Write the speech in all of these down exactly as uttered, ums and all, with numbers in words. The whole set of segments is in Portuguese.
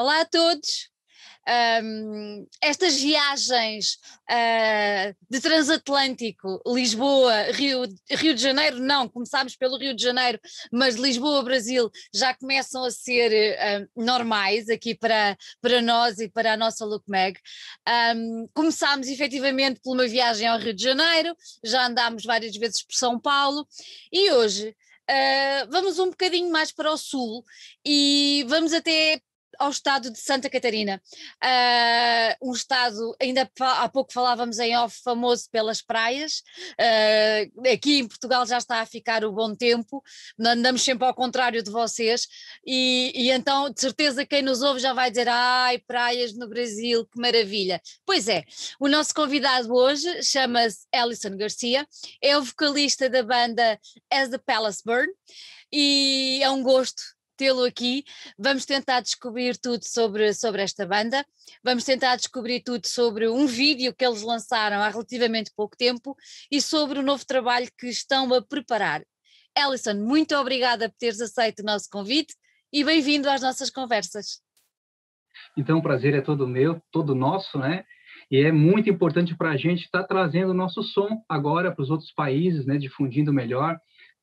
Olá a todos! Um, estas viagens uh, de transatlântico, Lisboa, Rio, Rio de Janeiro, não, começámos pelo Rio de Janeiro, mas Lisboa, Brasil, já começam a ser um, normais aqui para, para nós e para a nossa LOOKmag. Um, começámos efetivamente por uma viagem ao Rio de Janeiro, já andámos várias vezes por São Paulo e hoje uh, vamos um bocadinho mais para o sul e vamos até ao estado de Santa Catarina, uh, um estado, ainda há pouco falávamos em off, famoso pelas praias. Uh, aqui em Portugal já está a ficar o bom tempo, andamos sempre ao contrário de vocês, e, e então de certeza quem nos ouve já vai dizer: ai, praias no Brasil, que maravilha. Pois é, o nosso convidado hoje chama-se Alyson Garcia, é o vocalista da banda As The Palaces Burn, e é um gosto tê-lo aqui. Vamos tentar descobrir tudo sobre, sobre esta banda, vamos tentar descobrir tudo sobre um vídeo que eles lançaram há relativamente pouco tempo e sobre o novo trabalho que estão a preparar. Alyson, muito obrigada por teres aceito o nosso convite e bem-vindo às nossas conversas. Então, o prazer é todo meu, todo nosso, né? E é muito importante para a gente estar trazendo o nosso som agora para os outros países, né? Difundindo melhor,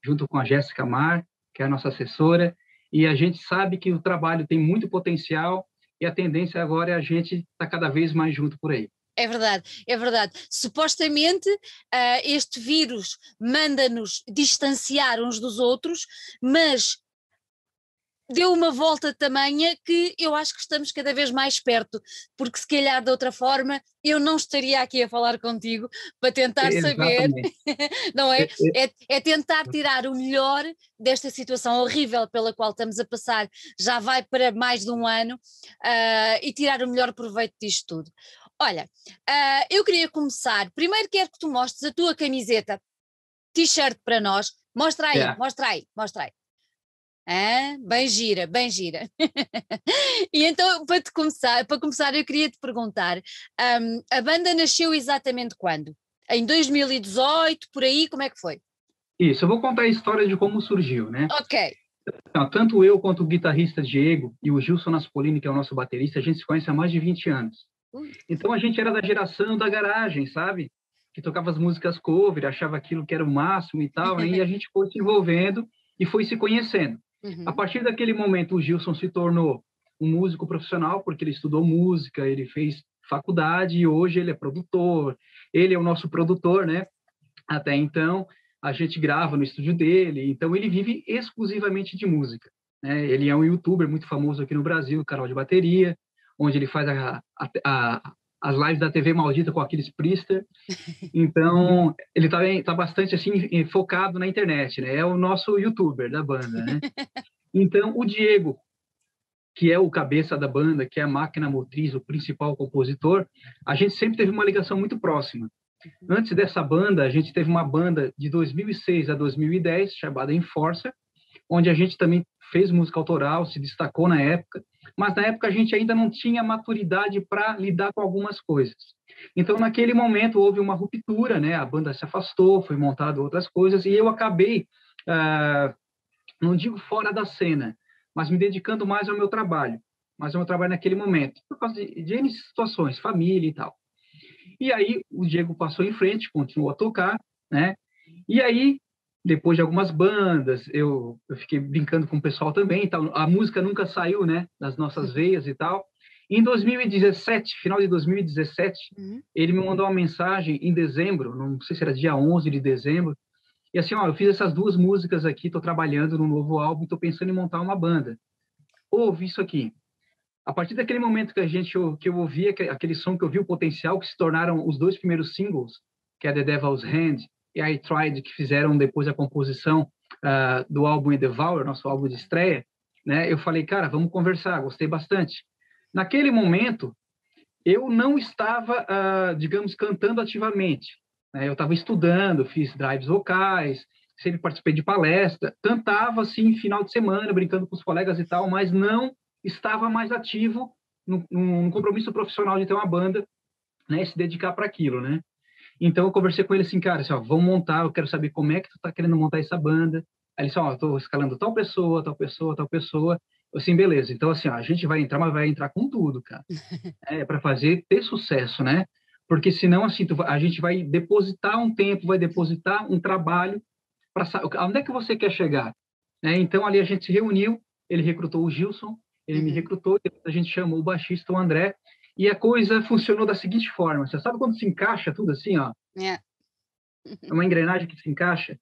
junto com a Jéssica Mar, que é a nossa assessora. E a gente sabe que o trabalho tem muito potencial e a tendência agora é a gente estar cada vez mais junto por aí. É verdade, é verdade. Supostamente uh, este vírus manda-nos distanciar uns dos outros, mas deu uma volta tamanha que eu acho que estamos cada vez mais perto, porque se calhar de outra forma eu não estaria aqui a falar contigo para tentar Exatamente. saber, não é? É, é tentar tirar o melhor desta situação horrível pela qual estamos a passar, já vai para mais de um ano, uh, e tirar o melhor proveito disto tudo. Olha, uh, eu queria começar, primeiro quero que tu mostres a tua camiseta, t-shirt para nós, mostra aí, yeah. mostra aí, mostra aí. Ah, bem gira, bem gira. E então, para te começar, para começar eu queria te perguntar, um, a banda nasceu exatamente quando? Em dois mil e dezoito, por aí, como é que foi? Isso, eu vou contar a história de como surgiu, né? Ok. Então, tanto eu quanto o guitarrista Diego e o Gilson Aspolini, que é o nosso baterista, a gente se conhece há mais de vinte anos. Ui. Então a gente era da geração da garagem, sabe? Que tocava as músicas cover, achava aquilo que era o máximo e tal, né? E a gente foi se envolvendo e foi se conhecendo. Uhum. A partir daquele momento, o Gilson se tornou um músico profissional, porque ele estudou música, ele fez faculdade e hoje ele é produtor. Ele é o nosso produtor, né? Até então, a gente grava no estúdio dele, então ele vive exclusivamente de música, né? Ele é um youtuber muito famoso aqui no Brasil, canal de bateria, onde ele faz a, a, a, as lives da T V Maldita com Aquiles Priester. Então, ele está tá bastante assim, focado na internet, né? É o nosso youtuber da banda, né? Então, o Diego, que é o cabeça da banda, que é a máquina motriz, o principal compositor, a gente sempre teve uma ligação muito próxima. Antes dessa banda, a gente teve uma banda de dois mil e seis a dois mil e dez, chamada Enforça, onde a gente também fez música autoral, se destacou na época, mas na época a gente ainda não tinha maturidade para lidar com algumas coisas. Então, naquele momento, houve uma ruptura, né? A banda se afastou, foi montada outras coisas, e eu acabei, ah, não digo fora da cena, mas me dedicando mais ao meu trabalho, mais ao meu trabalho naquele momento, por causa de, de N situações, família e tal. E aí, o Diego passou em frente, continuou a tocar, né? E aí, depois de algumas bandas, eu, eu fiquei brincando com o pessoal também e tal. A música nunca saiu, né, das nossas veias e tal. Em dois mil e dezessete, final de dois mil e dezessete, uhum. ele me mandou uma mensagem em dezembro, não sei se era dia onze de dezembro, e assim, ó, eu fiz essas duas músicas aqui, estou trabalhando num novo álbum, estou pensando em montar uma banda. Ouvi isso aqui. A partir daquele momento que a gente, que eu ouvi aquele som, que eu vi o potencial, que se tornaram os dois primeiros singles, que é The Devil's Hand e I Tried, que fizeram depois a composição uh, do álbum Endeavor, nosso álbum de estreia, né? Eu falei, cara, vamos conversar, gostei bastante. Naquele momento, eu não estava, uh, digamos, cantando ativamente, né? Eu estava estudando, fiz drives vocais, sempre participei de palestra, cantava, assim, final de semana, brincando com os colegas e tal, mas não estava mais ativo num, num compromisso profissional de ter uma banda, né? E se dedicar para aquilo, né? Então, eu conversei com ele assim, cara, assim, ó, vamos montar, eu quero saber como é que tu tá querendo montar essa banda. Aí ele disse, ó, eu tô escalando tal pessoa, tal pessoa, tal pessoa. assim, beleza, então assim, ó, a gente vai entrar, mas vai entrar com tudo, cara, é, para fazer ter sucesso, né? Porque senão, assim, tu, a gente vai depositar um tempo, vai depositar um trabalho para saber onde é que você quer chegar, né? Então, ali a gente se reuniu, ele recrutou o Gilson, ele uhum. me recrutou, depois a gente chamou o baixista, o André, e a coisa funcionou da seguinte forma, você sabe quando se encaixa tudo assim, ó? É. É uma engrenagem que se encaixa.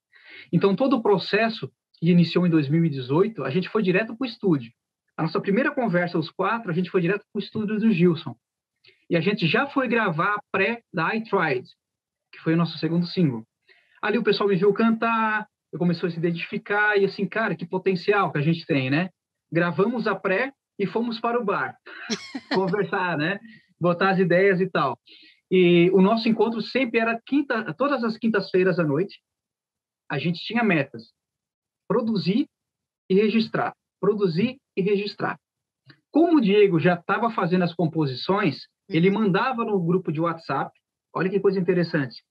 Então, todo o processo que iniciou em dois mil e dezoito, a gente foi direto para o estúdio. A nossa primeira conversa, os quatro, a gente foi direto para o estúdio do Gilson. E a gente já foi gravar a pré da I Tried, que foi o nosso segundo single. Ali o pessoal me viu cantar, eu começou a se identificar, e assim, cara, que potencial que a gente tem, né? Gravamos a pré e fomos para o bar conversar, né? Botar as ideias e tal. E o nosso encontro sempre era quinta, todas as quintas-feiras à noite. A gente tinha metas. Produzir e registrar. Produzir e registrar. Como o Diego já estava fazendo as composições, ele mandava no grupo de WhatsApp. Olha que coisa interessante.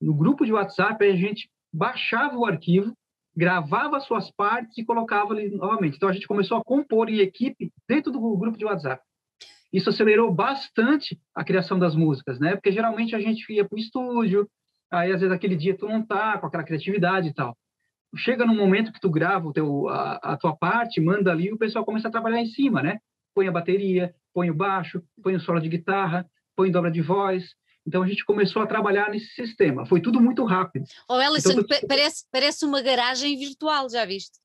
No grupo de WhatsApp, a gente baixava o arquivo, gravava as suas partes e colocava ali novamente. Então, a gente começou a compor em equipe dentro do grupo de WhatsApp. Isso acelerou bastante a criação das músicas, né? Porque geralmente a gente ia para o estúdio, aí às vezes aquele dia tu não tá com aquela criatividade e tal. Chega num momento que tu grava o teu, a, a tua parte, manda ali e o pessoal começa a trabalhar em cima, né? Põe a bateria, põe o baixo, põe o solo de guitarra, põe dobra de voz. Então a gente começou a trabalhar nesse sistema. Foi tudo muito rápido. Ô, oh, Alyson, então, tu... parece, parece uma garagem virtual, já viste?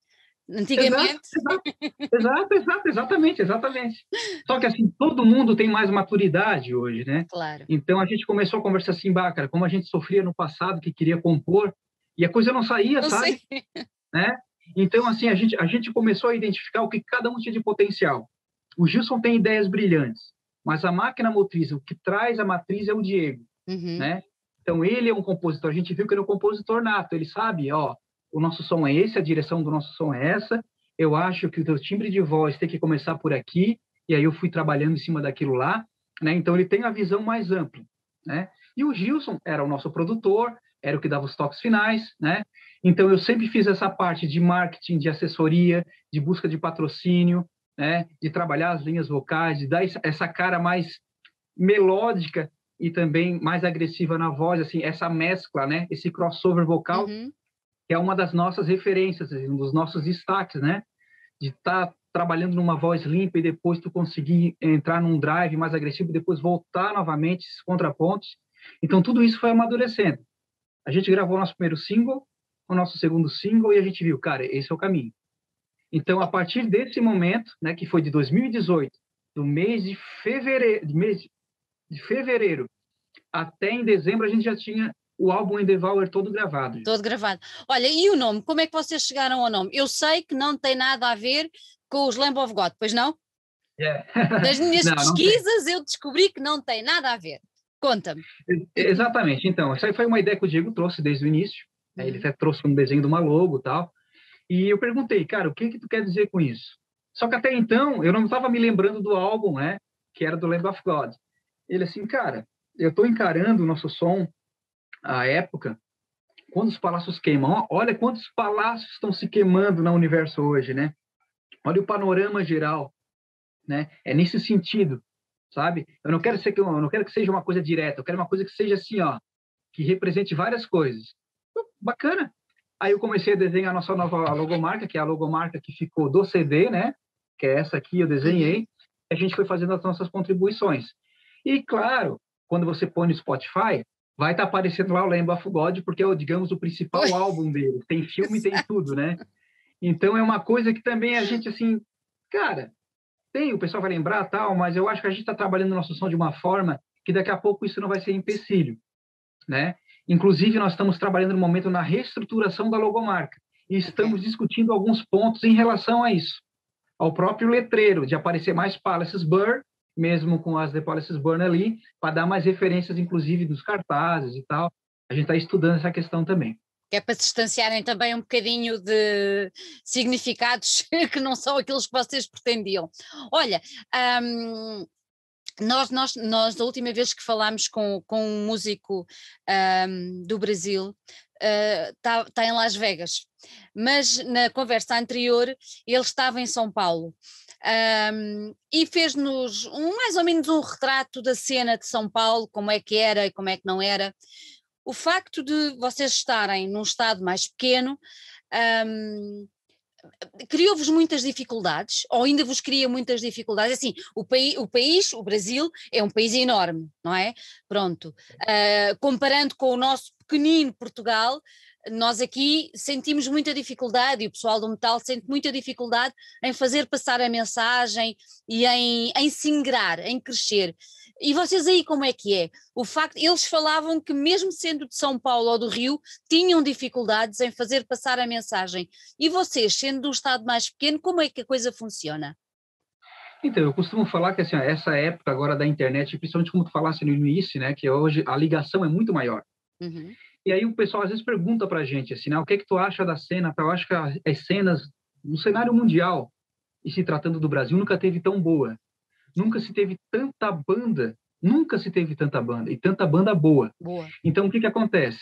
Antigamente. Exato, exato, exato, exatamente, exatamente. Só que assim, todo mundo tem mais maturidade hoje, né? Claro. Então a gente começou a conversar assim, bah, cara, como a gente sofria no passado, que queria compor, e a coisa não saía, não sabe? Sei. Né? Então assim, a gente, a gente começou a identificar o que cada um tinha de potencial. O Gilson tem ideias brilhantes, mas a máquina motriz, o que traz a matriz é o Diego, uhum. né? Então ele é um compositor, a gente viu que ele é um compositor nato, ele sabe, ó, o nosso som é esse, a direção do nosso som é essa, eu acho que o teu timbre de voz tem que começar por aqui, e aí eu fui trabalhando em cima daquilo lá, né? Então ele tem a visão mais ampla, né? E o Gilson era o nosso produtor, era o que dava os toques finais, né? Então eu sempre fiz essa parte de marketing, de assessoria, de busca de patrocínio, né? De trabalhar as linhas vocais, de dar essa cara mais melódica e também mais agressiva na voz, assim, essa mescla, né? Esse crossover vocal, uhum. que é uma das nossas referências, um dos nossos destaques, né? De estar tá trabalhando numa voz limpa e depois tu conseguir entrar num drive mais agressivo e depois voltar novamente, esses contrapontos. Então, tudo isso foi amadurecendo. A gente gravou o nosso primeiro single, o nosso segundo single, e a gente viu, cara, esse é o caminho. Então, a partir desse momento, né, que foi de dois mil e dezoito, do mês de fevereiro, mês de fevereiro até em dezembro, a gente já tinha o álbum Endeavor todo gravado. Todo gravado. Olha, e o nome? Como é que vocês chegaram ao nome? Eu sei que não tem nada a ver com os Lamb of God, pois não? Yeah. Das minhas não, pesquisas não eu descobri que não tem nada a ver. Conta-me. Exatamente. Então, essa foi uma ideia que o Diego trouxe desde o início. Uhum. Ele até trouxe um desenho de uma logo e tal. E eu perguntei, cara, o que que tu quer dizer com isso? Só que até então, eu não estava me lembrando do álbum, né? Que era do Lamb of God. Ele assim, cara, eu estou encarando o nosso som a época, quando os palácios queimam, olha quantos palácios estão se queimando no universo hoje, né? Olha o panorama geral, né? É nesse sentido, sabe? Eu não quero ser que eu não quero que seja uma coisa direta, eu quero uma coisa que seja assim, ó, que represente várias coisas. Bacana. Aí eu comecei a desenhar a nossa nova logomarca, que é a logomarca que ficou do C D, né? Que é essa aqui, eu desenhei. A gente foi fazendo as nossas contribuições. E claro, quando você põe no Spotify, vai estar tá aparecendo lá o Lamb of God, porque é, digamos, o principal álbum dele. Tem filme, tem tudo, né? Então, é uma coisa que também a gente, assim... Cara, tem, o pessoal vai lembrar, tal, mas eu acho que a gente está trabalhando o nosso som de uma forma que daqui a pouco isso não vai ser empecilho, né? Inclusive, nós estamos trabalhando no momento na reestruturação da logomarca. E estamos discutindo alguns pontos em relação a isso. Ao próprio letreiro, de aparecer mais Palaces Burn, mesmo com as The Palaces Burn ali, para dar mais referências, inclusive, dos cartazes e tal. A gente está estudando essa questão também. É para se distanciarem também um bocadinho de significados que não são aqueles que vocês pretendiam. Olha, um, nós, nós, nós, da última vez que falámos com, com um músico um, do Brasil, está uh, tá em Las Vegas, mas na conversa anterior ele estava em São Paulo. Um, e fez-nos um, mais ou menos um retrato da cena de São Paulo, como é que era e como é que não era. O facto de vocês estarem num estado mais pequeno um, criou-vos muitas dificuldades, ou ainda vos cria muitas dificuldades. Assim, o, pai, o país, o Brasil, é um país enorme, não é? Pronto, uh, comparando com o nosso pequenino Portugal, nós aqui sentimos muita dificuldade, e o pessoal do metal sente muita dificuldade em fazer passar a mensagem e em, em se ingrar, em crescer. E vocês aí como é que é? O facto, eles falavam que mesmo sendo de São Paulo ou do Rio, tinham dificuldades em fazer passar a mensagem. E vocês, sendo de um estado mais pequeno, como é que a coisa funciona? Então, eu costumo falar que assim, essa época agora da internet, principalmente como tu falaste no início, né, que hoje a ligação é muito maior. Uhum. E aí o pessoal às vezes pergunta pra gente assim, né, o que é que tu acha da cena? Eu acho que as cenas no cenário mundial, e se tratando do Brasil, nunca teve tão boa. Nunca se teve tanta banda, nunca se teve tanta banda, e tanta banda boa. boa. Então, o que que acontece?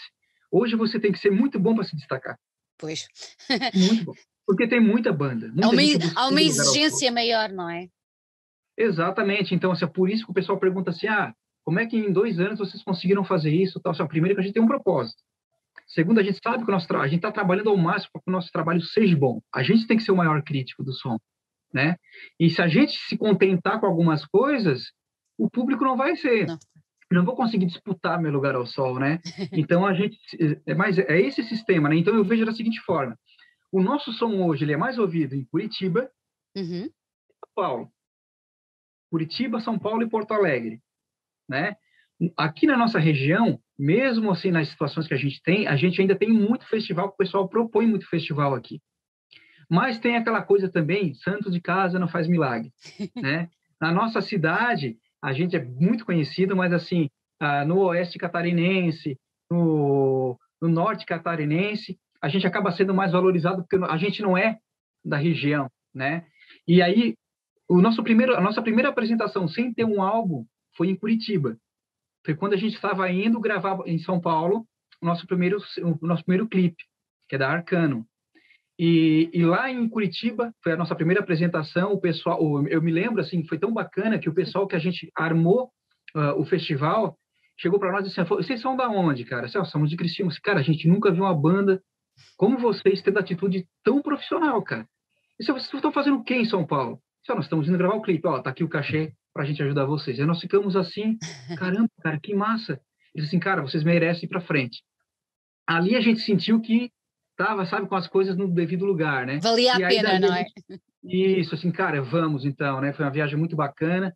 Hoje você tem que ser muito bom para se destacar. Pois. Muito bom. Porque tem muita banda. Muita há uma, há uma exigência maior, não é? Exatamente. Então, assim, é por isso que o pessoal pergunta assim, ah, como é que em dois anos vocês conseguiram fazer isso? Tal? Assim, primeiro, que a gente tem um propósito. Segundo, a gente sabe que o nosso tra... a gente está trabalhando ao máximo para que o nosso trabalho seja bom. A gente tem que ser o maior crítico do som. Né? E se a gente se contentar com algumas coisas, o público não vai ser. Não, não vou conseguir disputar meu lugar ao sol, né? Então a gente, mas é esse sistema, né? Então eu vejo da seguinte forma: o nosso som hoje ele é mais ouvido em Curitiba, uhum. São Paulo, Curitiba, São Paulo e Porto Alegre, né? Aqui na nossa região, mesmo assim nas situações que a gente tem, a gente ainda tem muito festival, o pessoal propõe muito festival aqui. Mas tem aquela coisa também, santo de casa não faz milagre, né? Na nossa cidade, a gente é muito conhecido, mas assim, no oeste catarinense, no, no norte catarinense, a gente acaba sendo mais valorizado porque a gente não é da região, né? E aí, o nosso primeiro, a nossa primeira apresentação sem ter um álbum foi em Curitiba. Foi quando a gente estava indo gravar em São Paulo o nosso primeiro, o nosso primeiro clipe, que é da Arcano. E, e lá em Curitiba, foi a nossa primeira apresentação, o pessoal, eu me lembro, assim, foi tão bacana que o pessoal que a gente armou uh, o festival, chegou para nós e disse, vocês são da onde, cara? Assim, somos de Criciúma. Cara, a gente nunca viu uma banda como vocês tendo atitude tão profissional, cara. E vocês estão fazendo o quê em São Paulo? Assim, nós estamos indo gravar o clipe, ó, tá aqui o cachê para a gente ajudar vocês. E nós ficamos assim, caramba, cara, que massa. Eles assim, cara, vocês merecem ir para frente. Ali a gente sentiu que tava, sabe, com as coisas no devido lugar, né? Valia a pena, não é? Isso, assim, cara, vamos então, né? Foi uma viagem muito bacana.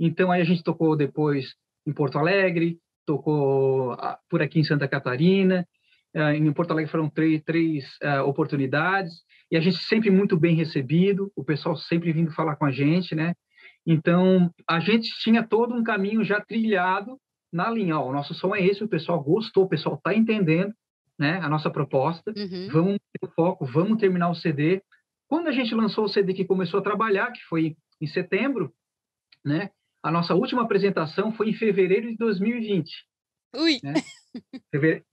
Então, aí a gente tocou depois em Porto Alegre, tocou por aqui em Santa Catarina. Em Porto Alegre foram três, três uh, oportunidades. E a gente sempre muito bem recebido, o pessoal sempre vindo falar com a gente, né? Então, a gente tinha todo um caminho já trilhado na linha. Ó, o nosso som é esse, o pessoal gostou, o pessoal tá entendendo, né, a nossa proposta, uhum. Vamos ter o foco, vamos terminar o C D. Quando a gente lançou o C D que começou a trabalhar, que foi em setembro, né, a nossa última apresentação foi em fevereiro de dois mil e vinte. Ui! Né? Fevereiro.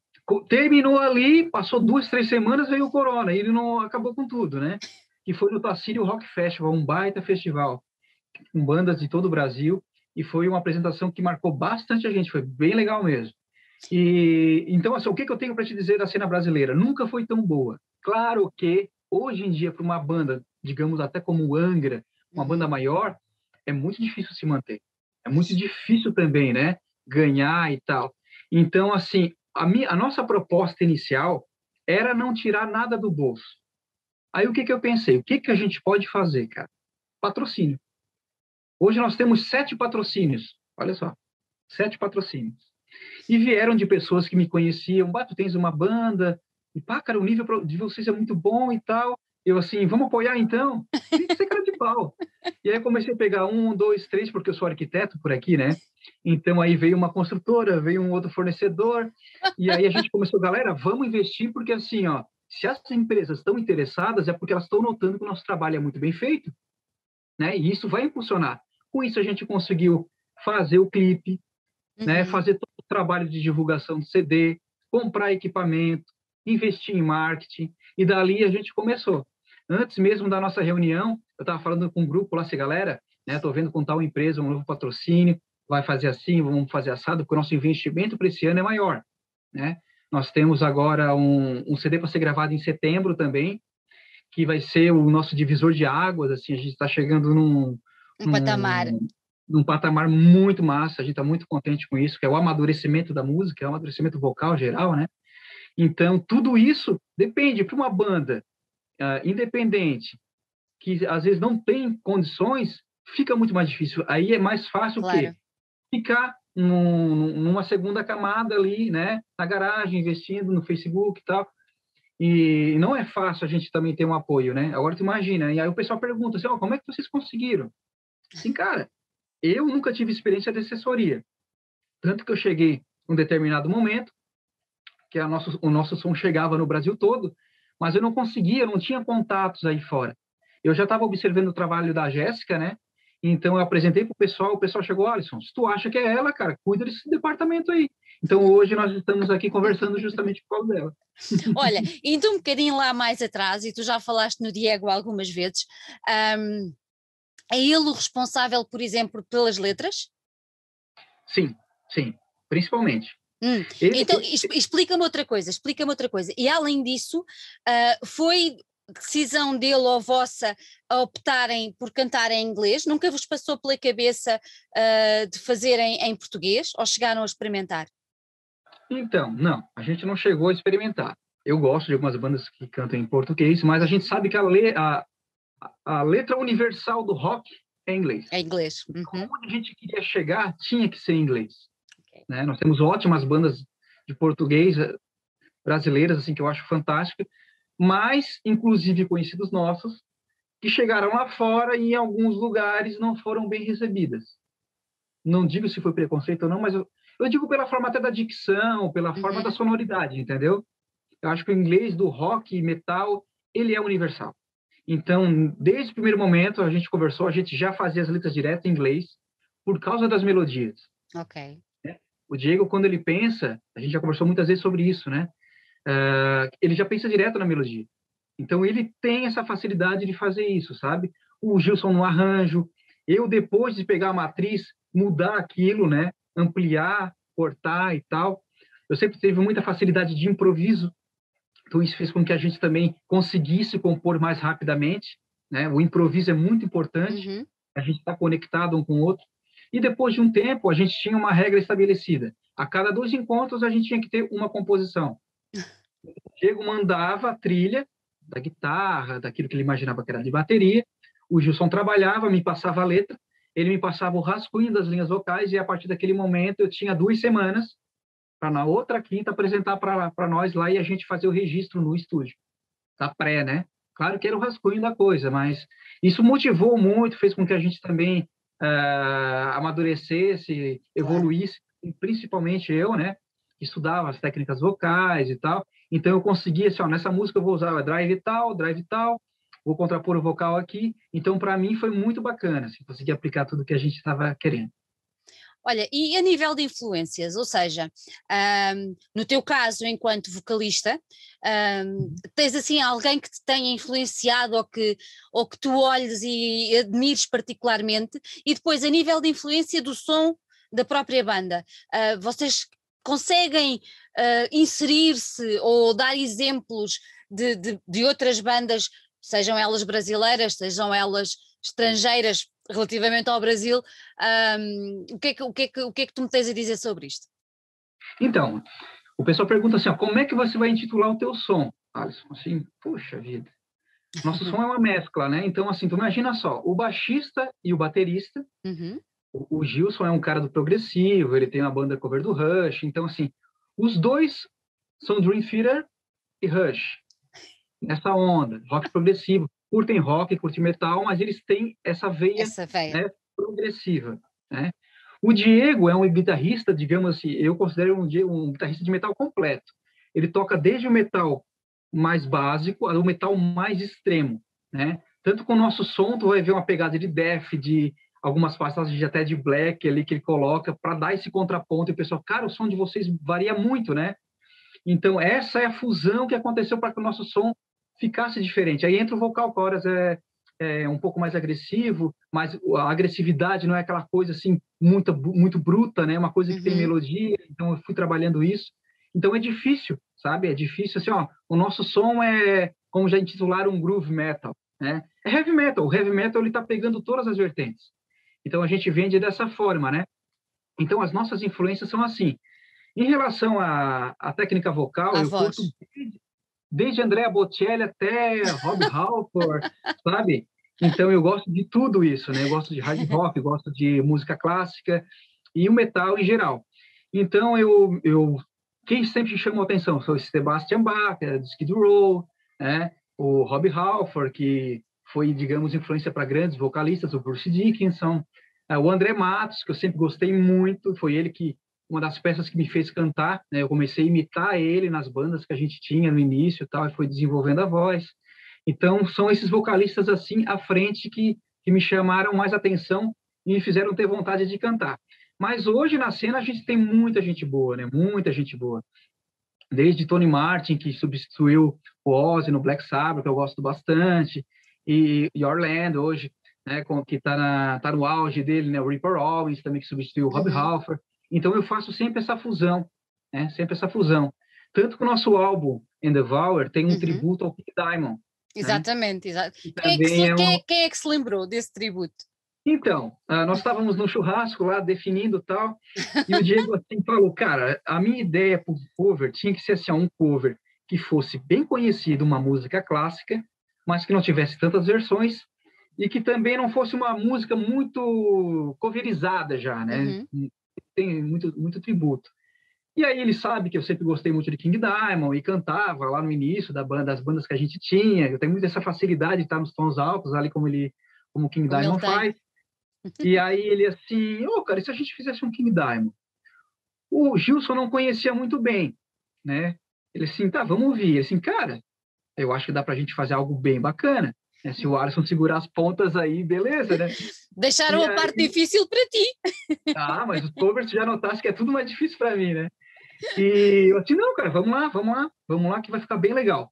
Terminou ali, passou duas, três semanas, veio o corona, e ele não acabou com tudo, né? E foi no Tacílio Rock Festival, um baita festival, com bandas de todo o Brasil, e foi uma apresentação que marcou bastante a gente, foi bem legal mesmo. E então, assim, o que, que eu tenho para te dizer da cena brasileira? Nunca foi tão boa. Claro que hoje em dia, para uma banda, digamos até como o Angra, uma banda maior, é muito difícil se manter. É muito difícil também, né? Ganhar e tal. Então, assim, a, minha, a nossa proposta inicial era não tirar nada do bolso. Aí o que, que eu pensei? O que, que a gente pode fazer, cara? Patrocínio. Hoje nós temos sete patrocínios. Olha só, sete patrocínios. E vieram de pessoas que me conheciam, bah, tu tens uma banda, e pá, cara, o nível de vocês é muito bom e tal. Eu assim, vamos apoiar então? Tem que ser cara de pau. E aí eu comecei a pegar um, dois, três, porque eu sou arquiteto por aqui, né? Então aí veio uma construtora, veio um outro fornecedor, e aí a gente começou, galera, vamos investir, porque assim, ó, se as empresas estão interessadas, é porque elas estão notando que o nosso trabalho é muito bem feito, né? E isso vai impulsionar. Com isso a gente conseguiu fazer o clipe, uhum. Né, fazer todo o trabalho de divulgação do C D, comprar equipamento, investir em marketing, e dali a gente começou. Antes mesmo da nossa reunião, eu estava falando com um grupo lá, assim, galera, né, estou vendo com tal empresa um novo patrocínio, vai fazer assim, vamos fazer assado, porque o nosso investimento para esse ano é maior, né? Nós temos agora um, um C D para ser gravado em setembro também, que vai ser o nosso divisor de águas, assim, a gente está chegando num... Um num, patamar. Num patamar muito massa, a gente está muito contente com isso, que é o amadurecimento da música, é o amadurecimento vocal geral, né? Então, tudo isso depende para uma banda uh, independente, que às vezes não tem condições, fica muito mais difícil. Aí é mais fácil claro. o quê? Ficar num, numa segunda camada ali, né? Na garagem, investindo no Facebook e tal. E não é fácil a gente também ter um apoio, né? Agora tu imagina, e aí o pessoal pergunta assim, oh, como é que vocês conseguiram? Assim, cara, eu nunca tive experiência de assessoria. Tanto que eu cheguei num determinado momento, que a nosso, o nosso som chegava no Brasil todo, mas eu não conseguia, não tinha contatos aí fora. Eu já estava observando o trabalho da Jéssica, né? Então, eu apresentei para o pessoal, o pessoal chegou, Alyson, se tu acha que é ela, cara, cuida desse departamento aí. Então, hoje nós estamos aqui conversando justamente por causa dela. Olha, indo um bocadinho lá mais atrás, e tu já falaste no Diego algumas vezes, um, é ele o responsável, por exemplo, pelas letras? Sim, sim, principalmente. Hum. Ele... Então, explica-me outra coisa, explica-me outra coisa. E além disso, uh, foi... decisão dele ou vossa a optarem por cantar em inglês? Nunca vos passou pela cabeça uh, de fazerem em português ou chegaram a experimentar? Então, não, a gente não chegou a experimentar. Eu gosto de algumas bandas que cantam em português, mas a gente sabe que a, le, a, a letra universal do rock é inglês. É inglês. Uhum. Então, onde a gente queria chegar tinha que ser em inglês. Okay. Né? Nós temos ótimas bandas de português brasileiras, assim, que eu acho fantástica, mas, inclusive, conhecidos nossos, que chegaram lá fora e em alguns lugares não foram bem recebidas. Não digo se foi preconceito ou não, mas eu, eu digo pela forma até da dicção, pela forma uhum. da sonoridade, entendeu? Eu acho que o inglês do rock e metal, ele é universal. Então, desde o primeiro momento, a gente conversou, a gente já fazia as letras direto em inglês por causa das melodias. Ok. O Diego, quando ele pensa, a gente já conversou muitas vezes sobre isso, né? Uh, ele já pensa direto na melodia. Então, ele tem essa facilidade de fazer isso, sabe? O Gilson no arranjo, eu depois de pegar a matriz, mudar aquilo, né? Ampliar, cortar e tal. Eu sempre tive muita facilidade de improviso. Então, isso fez com que a gente também conseguisse compor mais rapidamente, né? O improviso é muito importante. Uhum. A gente está conectado um com o outro. E depois de um tempo, a gente tinha uma regra estabelecida. A cada dois encontros, a gente tinha que ter uma composição. O Diego mandava a trilha da guitarra, daquilo que ele imaginava que era de bateria, o Gilson trabalhava, me passava a letra, ele me passava o rascunho das linhas vocais, e a partir daquele momento eu tinha duas semanas para na outra quinta apresentar para nós lá e a gente fazer o registro no estúdio, da pré, né? Claro que era o rascunho da coisa, mas isso motivou muito, fez com que a gente também uh, amadurecesse, evoluísse, e principalmente eu, né? Estudava as técnicas vocais e tal, então eu conseguia, assim, ó, nessa música eu vou usar drive tal, drive tal, vou contrapor o vocal aqui, então para mim foi muito bacana, assim, consegui aplicar tudo que a gente estava querendo. Olha, e a nível de influências, ou seja, um, no teu caso, enquanto vocalista, um, tens assim alguém que te tenha influenciado ou que, ou que tu olhes e admires particularmente, e depois a nível de influência do som da própria banda, uh, vocês... conseguem uh, inserir-se ou dar exemplos de, de, de outras bandas, sejam elas brasileiras, sejam elas estrangeiras relativamente ao Brasil? Um, o, que é que, o, que é que, o que é que tu me tens a dizer sobre isto? Então, o pessoal pergunta assim, ó, como é que você vai intitular o teu som, Alyson? Assim, puxa vida, nosso som é uma mescla, né? Então, assim, tu imagina só, o baixista e o baterista... Uhum. O Gilson é um cara do progressivo, ele tem uma banda cover do Rush, então assim, os dois são Dream Theater e Rush, nessa onda, rock progressivo, curtem rock, curtem metal, mas eles têm essa veia, essa veia. Né, progressiva, né? O Diego é um guitarrista, digamos assim, eu considero um, um guitarrista de metal completo, ele toca desde o metal mais básico ao metal mais extremo, né? Tanto com o nosso som, tu vai ver uma pegada de death, de... algumas passagens até de black ali que ele coloca para dar esse contraponto. E o pessoal, cara, o som de vocês varia muito, né? Então, essa é a fusão que aconteceu para que o nosso som ficasse diferente. Aí entra o vocal, que horas é é, um pouco mais agressivo, mas a agressividade não é aquela coisa assim muito, muito bruta, né? Uma coisa que tem melodia, então eu fui trabalhando isso. Então é difícil, sabe? É difícil, assim, ó, o nosso som é, como já intitularam, um groove metal, né? É heavy metal, o heavy metal ele tá pegando todas as vertentes. Então a gente vende dessa forma, né? Então as nossas influências são assim. Em relação à, à técnica vocal, a eu voz. curto desde, desde Andrea Bocelli até Rob Halford, sabe? Então eu gosto de tudo isso, né? Eu gosto de hard rock, gosto de música clássica e o metal em geral. Então eu, eu quem sempre chamou atenção foi o Sebastian Bach, do Skid Row, né? O Rob Halford, que foi, digamos, influência para grandes vocalistas, o Bruce Dickinson, o André Matos, que eu sempre gostei muito, foi ele que, uma das peças que me fez cantar, né? Eu comecei a imitar ele nas bandas que a gente tinha no início e tal, e foi desenvolvendo a voz. Então, são esses vocalistas assim, à frente, que, que me chamaram mais atenção e me fizeram ter vontade de cantar. Mas hoje, na cena, a gente tem muita gente boa, né? Muita gente boa. Desde Tony Martin, que substituiu o Ozzy no Black Sabbath, que eu gosto bastante, e, e Orland hoje, né, com, que está tá no auge dele, né, o Ripper Owens também, que substituiu o Rob Halford. Então eu faço sempre essa fusão, né, sempre essa fusão. Tanto que o nosso álbum, Endeavor, tem um uhum. tributo ao King Diamond. Exatamente, né? Exato. Que quem, é que se, é um... quem, quem é que se lembrou desse tributo? Então, uh, nós estávamos no churrasco lá, definindo tal, e o Diego assim, falou, cara, a minha ideia para o cover tinha que ser assim, um cover que fosse bem conhecido, uma música clássica, mas que não tivesse tantas versões, e que também não fosse uma música muito coverizada já, né? Uhum. Tem muito, muito tributo. E aí ele sabe que eu sempre gostei muito de King Diamond e cantava lá no início da banda, das bandas que a gente tinha. Eu tenho muito essa facilidade de estar nos tons altos, ali como ele, como o King o Diamond faz. E aí ele assim, ô, oh, cara, e se a gente fizesse um King Diamond? O Gilson não conhecia muito bem, né? Ele assim, tá, vamos ouvir. Ele assim, cara, eu acho que dá pra gente fazer algo bem bacana. É, se o Alyson segurar as pontas aí, beleza, né? Deixaram aí, a parte difícil para ti. Ah, mas os covers já notaste que é tudo mais difícil para mim, né? E eu disse, não, cara, vamos lá, vamos lá, vamos lá que vai ficar bem legal.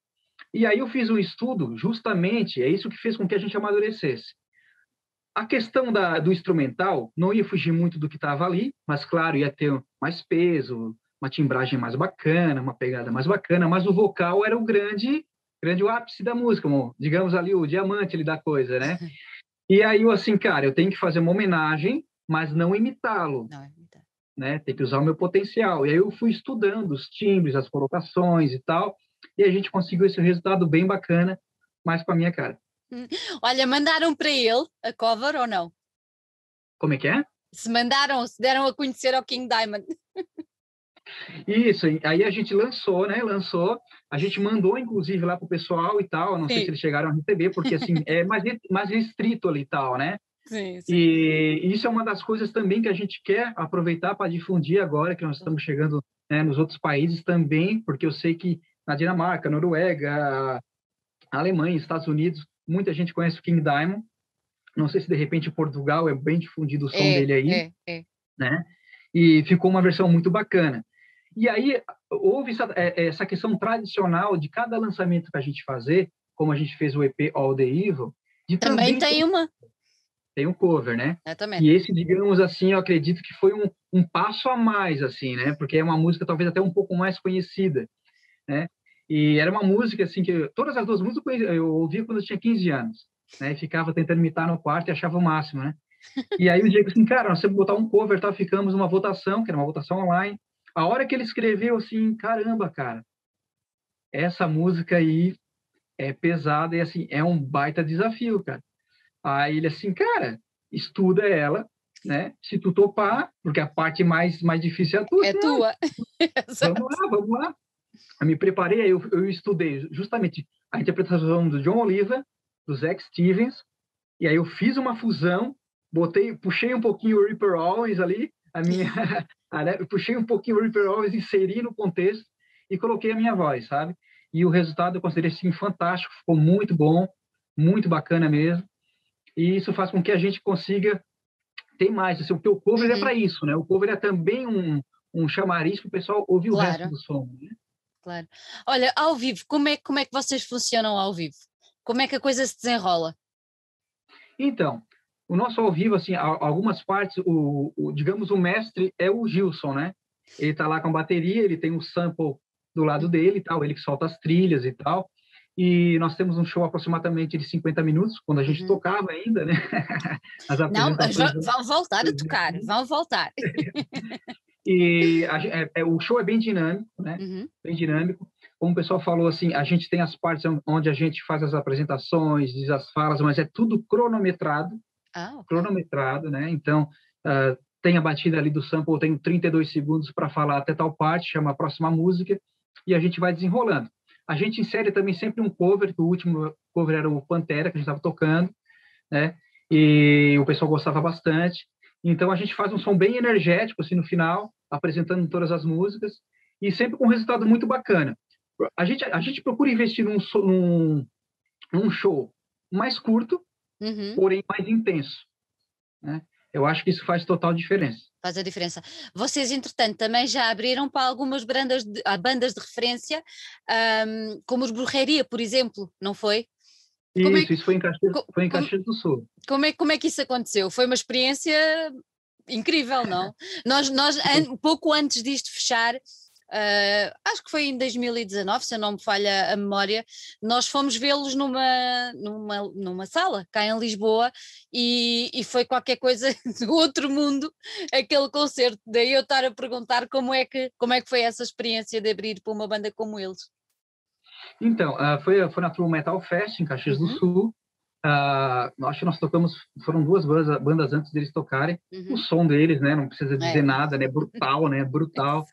E aí eu fiz um estudo, justamente, é isso que fez com que a gente amadurecesse. A questão da, do instrumental não ia fugir muito do que estava ali, mas claro, ia ter mais peso, uma timbragem mais bacana, uma pegada mais bacana, mas o vocal era o grande... grande o ápice da música, digamos ali o diamante ali da coisa, né? E aí eu assim, cara, eu tenho que fazer uma homenagem, mas não imitá-lo, não, imitar. Né? Tem que usar o meu potencial. E aí eu fui estudando os timbres, as colocações e tal, e a gente conseguiu esse resultado bem bacana, mas com a minha cara. Olha, mandaram para ele a cover ou não? Como é que é? Se mandaram, se deram a conhecer ao King Diamond. Isso, aí a gente lançou, né, lançou, a gente mandou inclusive lá pro pessoal e tal, não sim. sei se eles chegaram a receber, porque assim, é mais, mais restrito ali e tal, né, sim, sim. E isso é uma das coisas também que a gente quer aproveitar para difundir agora, que nós estamos chegando, né, nos outros países também, porque eu sei que na Dinamarca, Noruega, Alemanha, Estados Unidos, muita gente conhece o King Diamond, não sei se de repente Portugal é bem difundido o som é, dele aí, é, é. né, e ficou uma versão muito bacana. E aí, houve essa, essa questão tradicional de cada lançamento que a gente fazer, como a gente fez o E P All the Evil... De também, também tem uma... Tem um cover, né? Eu também. E esse, digamos assim, eu acredito que foi um, um passo a mais, assim, né? Porque é uma música talvez até um pouco mais conhecida, né? E era uma música, assim, que... Eu, todas as duas músicas eu ouvia quando eu tinha quinze anos, né? E ficava tentando imitar no quarto e achava o máximo, né? E aí o Diego assim, cara, nós temos que botar um cover, tá? Ficamos numa votação, que era uma votação online... A hora que ele escreveu, assim, caramba, cara, essa música aí é pesada e, assim, é um baita desafio, cara. Aí ele, assim, cara, estuda ela, né? Se tu topar, porque a parte mais, mais difícil é a tua. É né? tua. Vamos lá, vamos lá. Eu me preparei, eu, eu estudei justamente a interpretação do John Oliva, do Zach Stevens, e aí eu fiz uma fusão, botei, puxei um pouquinho o Ripper Owens ali, a minha... Eu puxei um pouquinho o Ripper Owens, inseri no contexto e coloquei a minha voz, sabe? E o resultado eu considerei assim, fantástico, ficou muito bom, muito bacana mesmo. E isso faz com que a gente consiga ter mais. Assim, porque o cover uhum. é para isso, né? O cover é também um, um chamariz para o pessoal ouvir claro. o resto do som. Né? Claro. Olha, ao vivo, como é, como é que vocês funcionam ao vivo? Como é que a coisa se desenrola? Então, o nosso ao vivo, assim, algumas partes, o, o, digamos, o mestre é o Gilson, né? Ele tá lá com a bateria, ele tem um sample do lado dele e tal, ele que solta as trilhas e tal. E nós temos um show aproximadamente de cinquenta minutos, quando a gente uhum. tocava ainda, né? As Não, vão voltar a tocar, vão voltar. E a, é, é, o show é bem dinâmico, né? Uhum. Bem dinâmico. Como o pessoal falou, assim, a gente tem as partes onde a gente faz as apresentações, diz as falas, mas é tudo cronometrado. Oh. Cronometrado, né? Então, uh, tem a batida ali do sample, eu tenho trinta e dois segundos para falar até tal parte, chama a próxima música, e a gente vai desenrolando. A gente insere também sempre um cover, que o último cover era o Pantera, que a gente estava tocando, né? E o pessoal gostava bastante. Então, a gente faz um som bem energético, assim, no final, apresentando todas as músicas, e sempre com um resultado muito bacana. A gente, a gente procura investir num, num, num show mais curto, uhum. porém mais intenso, né? Eu acho que isso faz total diferença. Faz a diferença. Vocês, entretanto, também já abriram para algumas bandas de, bandas de referência, um, como os Brujeria, por exemplo, não foi? Isso, é que, isso foi em Caxias, co, foi em Caxias do Sul. Como é, como é que isso aconteceu? Foi uma experiência incrível, não? nós, nós an, pouco antes disto fechar, uh, acho que foi em dois mil e dezenove, se eu não me falha a memória, nós fomos vê-los numa, numa, numa sala cá em Lisboa e, e foi qualquer coisa do outro mundo aquele concerto. Daí eu estar a perguntar como é que, como é que foi essa experiência de abrir para uma banda como eles. Então, uh, foi, foi na True Metal Fest em Caxias uhum. do Sul. Uh, acho que nós tocamos, foram duas bandas, bandas antes deles tocarem, uhum. o som deles, né, não precisa dizer é. nada, né, brutal, né, brutal,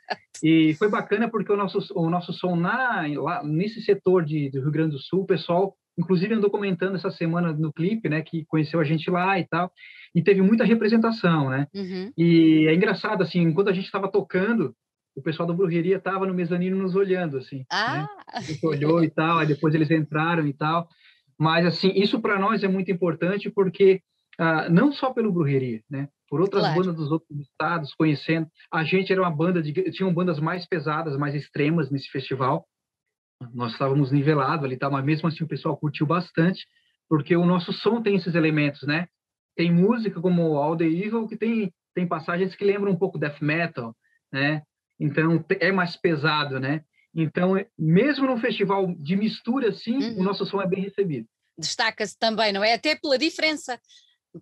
e foi bacana porque o nosso, o nosso som na, lá, nesse setor de, do Rio Grande do Sul, o pessoal, inclusive andou comentando essa semana no clipe, né, que conheceu a gente lá e tal, e teve muita representação, né, uhum. e é engraçado, assim, enquanto a gente estava tocando, o pessoal da Brujeria estava no mezanino nos olhando, assim, ah. né, gente olhou e tal, aí depois eles entraram e tal. Mas, assim, isso para nós é muito importante porque, ah, não só pelo Brujeria, né? Por outras claro. bandas dos outros estados, conhecendo. A gente era uma banda, de, tinham bandas mais pesadas, mais extremas nesse festival. Nós estávamos nivelados ali, tá? Mas mesmo assim o pessoal curtiu bastante, porque o nosso som tem esses elementos, né? Tem música como All the Evil, que tem, tem passagens que lembram um pouco death metal, né? Então, é mais pesado, né? Então, mesmo num festival de mistura, assim, uhum. o nosso som é bem recebido. Destaca-se também, não é? Até pela diferença,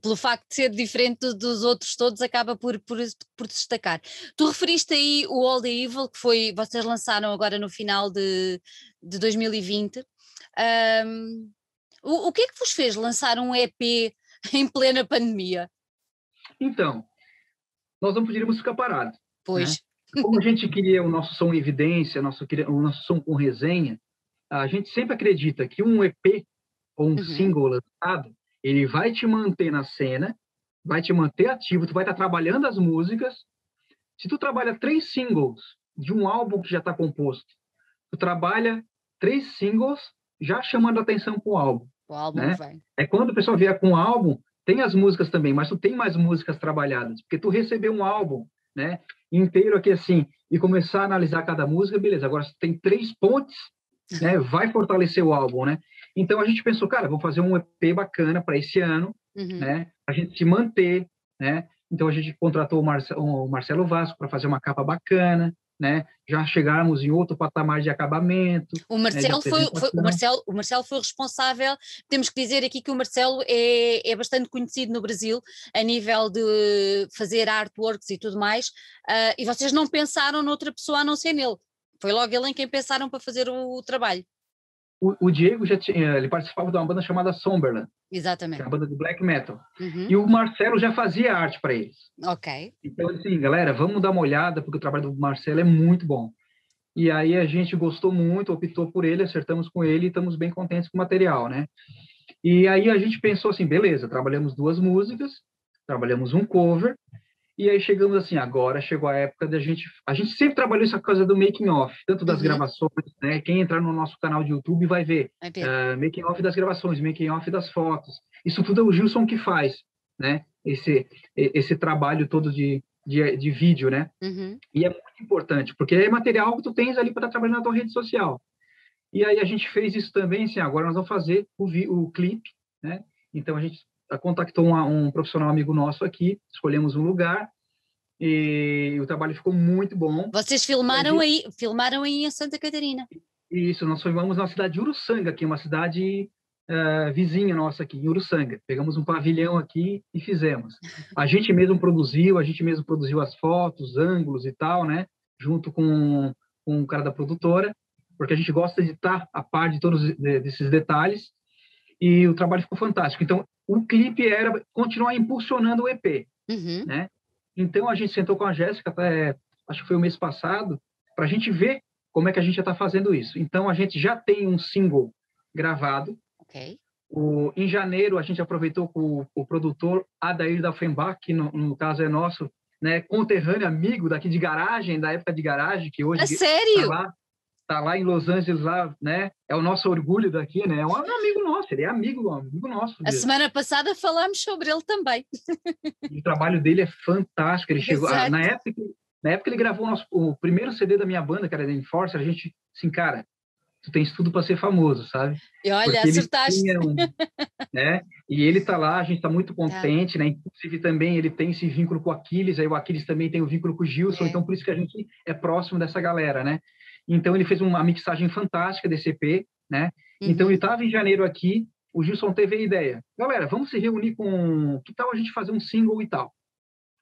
pelo facto de ser diferente dos outros todos, acaba por, por, por destacar. Tu referiste aí o All the Evil, que foi, vocês lançaram agora no final de, de dois mil e vinte. Um, o, o que é que vos fez lançar um E P em plena pandemia? Então, nós não poderíamos ficar parados. Pois. Né? Como a gente queria o nosso som em evidência, nosso, o nosso som com resenha, a gente sempre acredita que um E P ou um uhum. single lançado, ele vai te manter na cena, vai te manter ativo, tu vai estar trabalhando as músicas. Se tu trabalha três singles de um álbum que já está composto, tu trabalha três singles já chamando a atenção para o álbum. O álbum, né? Vai. É quando o pessoal vier com o álbum, tem as músicas também, mas tu tem mais músicas trabalhadas, porque tu recebeu um álbum, né, inteiro aqui assim, e começar a analisar cada música, beleza, agora tem três pontes, né, vai fortalecer o álbum, né, então a gente pensou, cara, vamos fazer um E P bacana para esse ano, uhum. né, a gente se manter, né, então a gente contratou o, Marce o Marcelo Vasco para fazer uma capa bacana, né, já chegarmos em outro patamar de acabamento. O Marcelo, né, foi, foi, o Marcelo, o Marcelo foi responsável, temos que dizer aqui que o Marcelo é, é bastante conhecido no Brasil a nível de fazer artworks e tudo mais, uh, e vocês não pensaram noutra pessoa a não ser nele, foi logo ele em quem pensaram para fazer o, o trabalho. O, o Diego já tinha, ele participava de uma banda chamada Somberland. Exatamente. Que é uma banda de black metal. Uhum. E o Marcelo já fazia arte para eles. Ok. Então, assim, galera, vamos dar uma olhada, porque o trabalho do Marcelo é muito bom. E aí a gente gostou muito, optou por ele, acertamos com ele e estamos bem contentes com o material, né? E aí a gente pensou assim, beleza, trabalhamos duas músicas, trabalhamos um cover, e aí chegamos assim, agora chegou a época da gente... A gente sempre trabalhou essa coisa do making-of, tanto das uhum. gravações, né? Quem entrar no nosso canal de YouTube vai ver uh, making-of das gravações, making-of das fotos. Isso tudo é o Gilson que faz, né? Esse, esse trabalho todo de, de, de vídeo, né? Uhum. E é muito importante, porque é material que tu tens ali para estar trabalhando na tua rede social. E aí a gente fez isso também, assim, agora nós vamos fazer o, vi, o clipe, né? Então a gente... contactou uma, um profissional amigo nosso aqui, escolhemos um lugar e o trabalho ficou muito bom. Vocês filmaram aí, filmaram aí em Santa Catarina? Isso, nós filmamos na cidade de Uruçanga, que é uma cidade uh, vizinha nossa aqui, em Uruçanga. Pegamos um pavilhão aqui e fizemos. A gente mesmo produziu, a gente mesmo produziu as fotos, ângulos e tal, né? Junto com, com o cara da produtora, porque a gente gosta de estar a par de todos esses detalhes. E o trabalho ficou fantástico. Então, o clipe era continuar impulsionando o E P, uhum. né? Então, a gente sentou com a Jéssica, é, acho que foi o mês passado, para a gente ver como é que a gente já está fazendo isso. Então, a gente já tem um single gravado. Okay. O, em janeiro, a gente aproveitou com o, o produtor Adair Daufembach, que no, no caso é nosso, né, conterrâneo, amigo daqui de garagem, da época de garagem, que hoje... É sério? Tá lá, tá lá em Los Angeles, lá, né? É o nosso orgulho daqui, né? É um amigo nosso, ele é amigo, amigo nosso. A dele. Semana passada falamos sobre ele também. O trabalho dele é fantástico. Ele chegou a, na época, na época ele gravou o, nosso, o primeiro C D da minha banda, que era The Enforça. A gente, assim, cara, tu tens tudo para ser famoso, sabe? E olha, porque acertaste. Ele tinha, né? E ele tá lá, a gente tá muito contente, é. né? Inclusive também ele tem esse vínculo com o Aquiles, aí o Aquiles também tem o vínculo com o Gilson, é. então por isso que a gente é próximo dessa galera, né? Então, ele fez uma mixagem fantástica desse E P, né? Uhum. Então, ele estava em janeiro aqui, o Gilson teve a ideia. Galera, vamos se reunir com... Que tal a gente fazer um single e tal?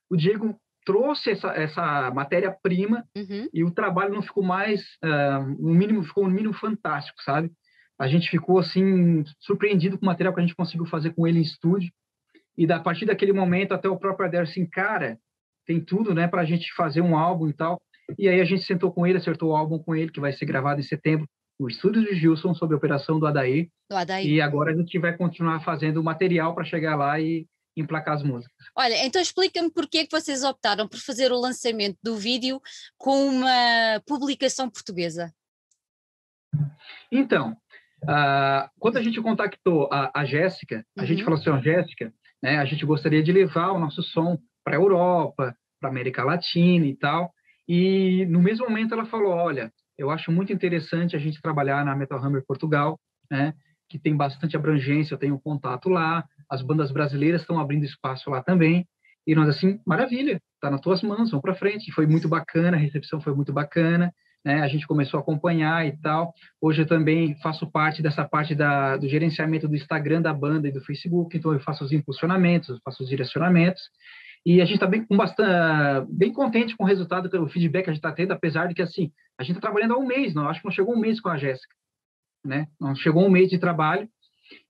O Diego trouxe essa, essa matéria-prima uhum. e o trabalho não ficou mais... Uh, no mínimo, ficou no mínimo fantástico, sabe? A gente ficou, assim, surpreendido com o material que a gente conseguiu fazer com ele em estúdio. E, da, a partir daquele momento, até o próprio Adair, assim, cara, tem tudo, né? Para a gente fazer um álbum e tal. E aí a gente sentou com ele, acertou o álbum com ele, que vai ser gravado em setembro, no estúdio de Gilson, sob a operação do Adair. Do Adair. E agora a gente vai continuar fazendo o material para chegar lá e emplacar as músicas. Olha, então explica-me porquê é que vocês optaram por fazer o lançamento do vídeo com uma publicação portuguesa. Então, uh, quando a gente contactou a, a Jéssica, a uhum. gente falou assim, ó, Jéssica, né, a gente gostaria de levar o nosso som para a Europa, para a América Latina e tal. E no mesmo momento ela falou, olha, eu acho muito interessante a gente trabalhar na Metal Hammer Portugal, né, que tem bastante abrangência, eu tenho contato lá, as bandas brasileiras estão abrindo espaço lá também, e nós assim, maravilha, tá nas tuas mãos, vamos para frente. E foi muito bacana, a recepção foi muito bacana, né, a gente começou a acompanhar e tal. Hoje eu também faço parte dessa parte da, do gerenciamento do Instagram da banda e do Facebook, então eu faço os impulsionamentos, eu faço os direcionamentos. E a gente está bem, bem contente com o resultado, pelo feedback que a gente está tendo, apesar de que, assim, a gente está trabalhando há um mês, não, acho que não chegou um mês com a Jéssica, né? Não chegou um mês de trabalho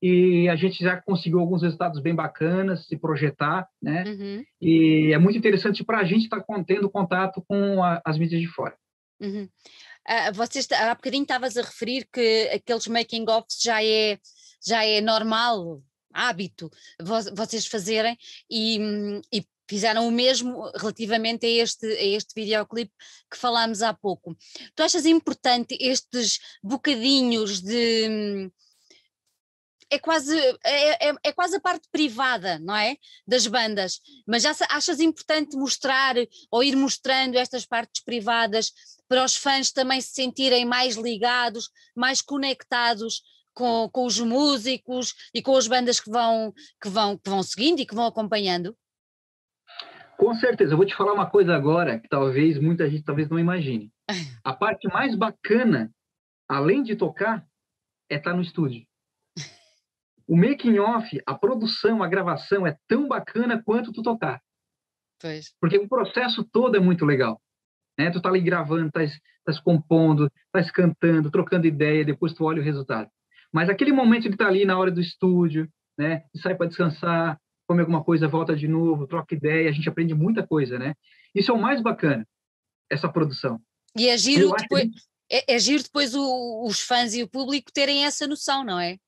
e a gente já conseguiu alguns resultados bem bacanas, se projetar, né? Uhum. E é muito interessante para a gente estar tá tendo contato com a, as mídias de fora. Uhum. Ah, vocês, há bocadinho estavas a referir que aqueles making-offs já é, já é normal, hábito, vocês fazerem e... e... fizeram o mesmo relativamente a este, a este videoclipe que falámos há pouco. Tu achas importante estes bocadinhos de... É quase, é, é, é quase a parte privada, não é? Das bandas. Mas já achas importante mostrar ou ir mostrando estas partes privadas para os fãs também se sentirem mais ligados, mais conectados com, com os músicos e com as bandas que vão, que vão, que vão seguindo e que vão acompanhando? Com certeza, eu vou te falar uma coisa agora que talvez muita gente talvez não imagine. A parte mais bacana, além de tocar, é estar no estúdio. O making of, a produção, a gravação é tão bacana quanto tu tocar. Pois. Porque o processo todo é muito legal, né? Tu tá ali gravando, tá, tá se compondo, tá se cantando, trocando ideia, depois tu olha o resultado. Mas aquele momento de estar ali na hora do estúdio, né? Sai para descansar, come alguma coisa, volta de novo, troca ideia, a gente aprende muita coisa, né? Isso é o mais bacana, essa produção. E é giro depois, gente... é, é giro depois o, os fãs e o público terem essa noção, não é?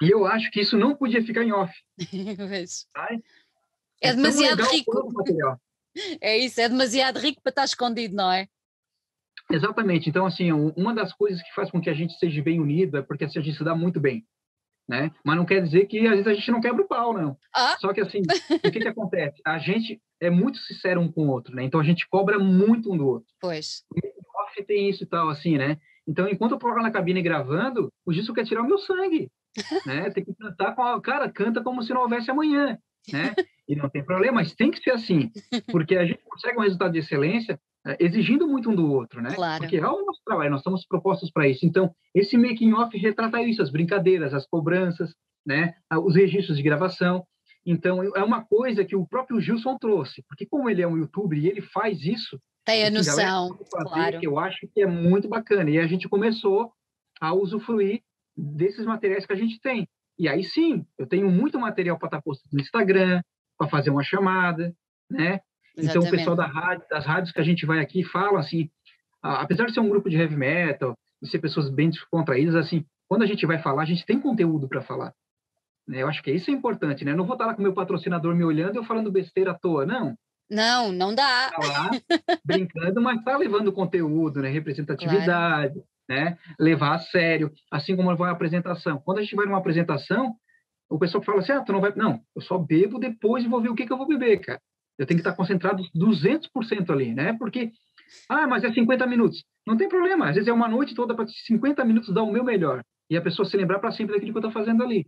E eu acho que isso não podia ficar em off. é, é demasiado rico. É isso, é demasiado rico para estar escondido, não é? Exatamente. Então, assim, uma das coisas que faz com que a gente seja bem unido é porque assim, a gente se dá muito bem. Né? Mas não quer dizer que às vezes a gente não quebra o pau, não. Ah. Só que assim, o que que acontece? A gente é muito sincero um com o outro, né? Então a gente cobra muito um do outro. Pois. O off tem isso e tal, assim, né? Então enquanto eu tô lá na cabine gravando, o Gilson quer tirar o meu sangue. né? Tem que cantar com a cara, canta como se não houvesse amanhã, né? E não tem problema, mas tem que ser assim, porque a gente consegue um resultado de excelência exigindo muito um do outro, né? Claro. Porque é o nosso trabalho, nós estamos propostos para isso. Então, esse making-off retrata isso, as brincadeiras, as cobranças, né? Os registros de gravação. Então, é uma coisa que o próprio Gilson trouxe, porque como ele é um youtuber e ele faz isso... Tem a noção, fazer, claro. Que eu acho que é muito bacana. E a gente começou a usufruir desses materiais que a gente tem. E aí, sim, eu tenho muito material para estar postando no Instagram, para fazer uma chamada, né? Exatamente. Então, o pessoal da rádio, das rádios que a gente vai aqui fala assim, apesar de ser um grupo de heavy metal, de ser pessoas bem descontraídas, assim, quando a gente vai falar, a gente tem conteúdo para falar. Eu acho que isso é importante, né? Eu não vou estar lá com o meu patrocinador me olhando e eu falando besteira à toa, não. Não, não dá. Tá lá brincando, mas tá levando conteúdo, né? Representatividade, claro. Né? Levar a sério, assim como vai a apresentação. Quando a gente vai numa apresentação, o pessoal fala assim, ah, tu não vai... Não, eu só bebo depois e vou ver o que que eu vou beber, cara. Eu tenho que estar concentrado duzentos por cento ali, né? Porque, ah, mas é cinquenta minutos. Não tem problema, às vezes é uma noite toda para cinquenta minutos dar o meu melhor. E a pessoa se lembrar para sempre daquilo que eu estou fazendo ali.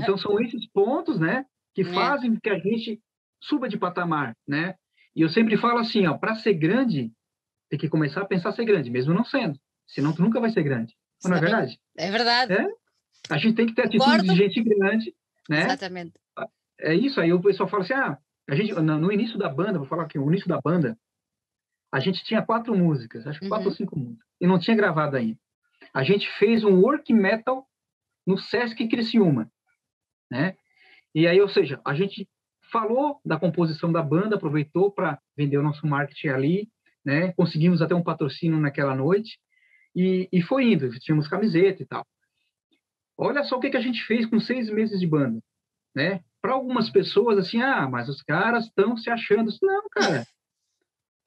Então, são esses pontos, né, que fazem é. que a gente suba de patamar, né? E eu sempre falo assim, ó, para ser grande, tem que começar a pensar ser grande, mesmo não sendo. Senão, tu nunca vai ser grande. Não é verdade? É verdade. É? A gente tem que ter atitude de gente grande, né? Exatamente. É isso. Aí o pessoal fala assim, ah, a gente, no início da banda, vou falar aqui, no início da banda, a gente tinha quatro músicas, acho que uhum. quatro ou cinco músicas, e não tinha gravado ainda. A gente fez um work metal no Sesc Criciúma, né? E aí, ou seja, a gente falou da composição da banda, aproveitou para vender o nosso marketing ali, né? Conseguimos até um patrocínio naquela noite e, e foi indo, tínhamos camiseta e tal. Olha só o que que a gente fez com seis meses de banda, né? Para algumas pessoas, assim, ah, mas os caras estão se achando. Não, cara,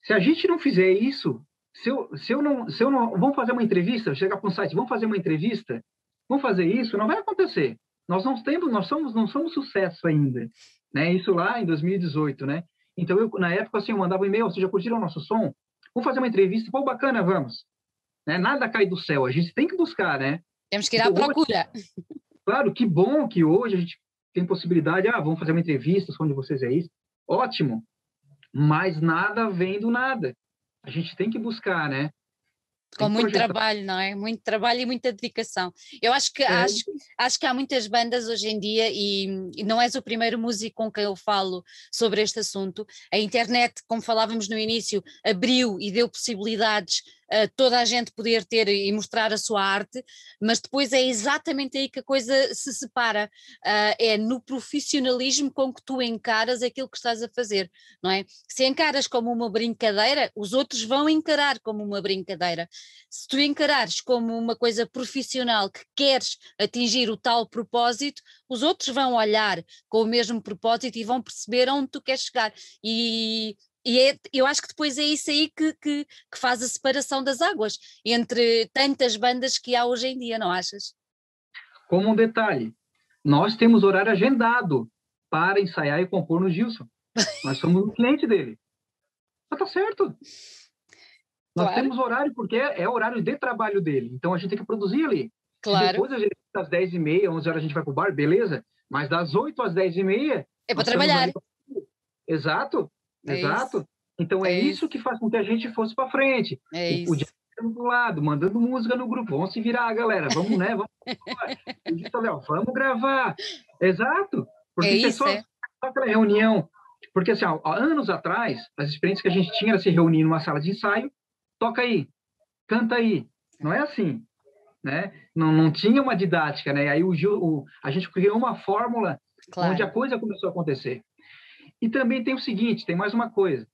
se a gente não fizer isso... Se eu, se eu não, se eu não, vamos fazer uma entrevista, chegar para um site, vamos fazer uma entrevista, vamos fazer isso, não vai acontecer. Nós não temos, nós somos, não somos sucesso ainda, né? Isso lá em dois mil e dezoito, né? Então eu na época assim eu mandava um e-mail, vocês já curtiram o nosso som? Vamos fazer uma entrevista, pô, bacana, vamos. Né? Nada cai do céu, a gente tem que buscar, né? Temos que ir à procura. Claro, que bom que hoje a gente tem possibilidade, ah, vamos fazer uma entrevista, o som de vocês é isso, ótimo. Mas nada vem do nada. A gente tem que buscar, né? Tem Com muito projetar. Trabalho, não é? Muito trabalho e muita dedicação. Eu acho que, é. acho, acho que há muitas bandas hoje em dia, e, e não és o primeiro músico com quem eu falo sobre este assunto. A internet, como falávamos no início, abriu e deu possibilidades a toda a gente poder ter e mostrar a sua arte, mas depois é exatamente aí que a coisa se separa, uh, é no profissionalismo com que tu encaras aquilo que estás a fazer, não é? Se encaras como uma brincadeira, os outros vão encarar como uma brincadeira. Se tu encarares como uma coisa profissional que queres atingir o tal propósito, os outros vão olhar com o mesmo propósito e vão perceber onde tu queres chegar. E... E é, eu acho que depois é isso aí que, que, que faz a separação das águas entre tantas bandas que há hoje em dia, não achas? Como um detalhe, nós temos horário agendado para ensaiar e compor no Gilson. Nós somos um cliente dele. Mas tá certo. Nós claro. Temos horário porque é, é horário de trabalho dele. Então a gente tem que produzir ali. Claro. Depois a gente, das dez e meia, onze horas a gente vai pro bar, beleza? Mas das oito às dez e meia... É para trabalhar. Ali... Exato. É Exato. Isso. Então é, é isso que faz com que a gente fosse para frente. É e isso. O Diego do lado, mandando música no grupo. Vamos se virar, galera. Vamos, né? Vamos, vamos, vamos gravar. Exato. Porque é isso, é só, é. só aquela reunião. Porque assim, há anos atrás, as experiências que a gente tinha era se reunir numa sala de ensaio, toca aí, canta aí. Não é assim, né? Não, não tinha uma didática, né? Aí o, o, a gente criou uma fórmula claro. Onde a coisa começou a acontecer. E também tem o seguinte, tem mais uma coisa.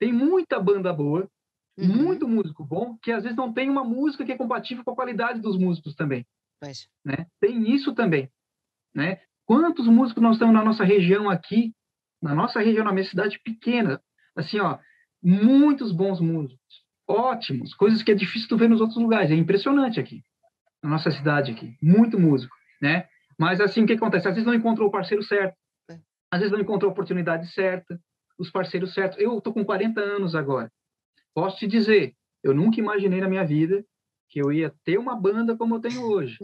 Tem muita banda boa, uhum. muito músico bom, que às vezes não tem uma música que é compatível com a qualidade dos músicos também. Mas... Né? Tem isso também. Né? Quantos músicos nós temos na nossa região aqui, na nossa região, na minha cidade pequena, assim, ó, muitos bons músicos, ótimos, coisas que é difícil tu ver nos outros lugares. É impressionante aqui, na nossa cidade aqui, muito músico. Né? Mas assim, o que acontece? Às vezes não encontrou o parceiro certo. Às vezes não encontrou a oportunidade certa, os parceiros certos. Eu estou com quarenta anos agora. Posso te dizer, eu nunca imaginei na minha vida que eu ia ter uma banda como eu tenho hoje,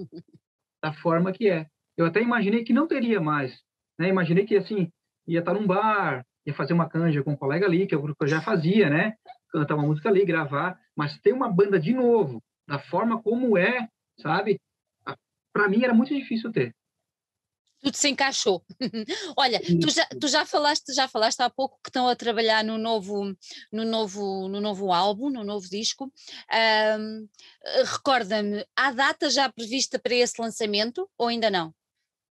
da forma que é. Eu até imaginei que não teria mais, né? Imaginei que, assim, ia estar num bar, ia fazer uma canja com um colega ali, que é o grupo que eu já fazia, né? Cantar uma música ali, gravar. Mas ter uma banda de novo, da forma como é, sabe? Para mim era muito difícil ter. Tudo se encaixou. Olha, tu já, tu já falaste, já falaste há pouco que estão a trabalhar no novo, no novo, no novo álbum, no novo disco. Um, recorda-me, há data já prevista para esse lançamento ou ainda não?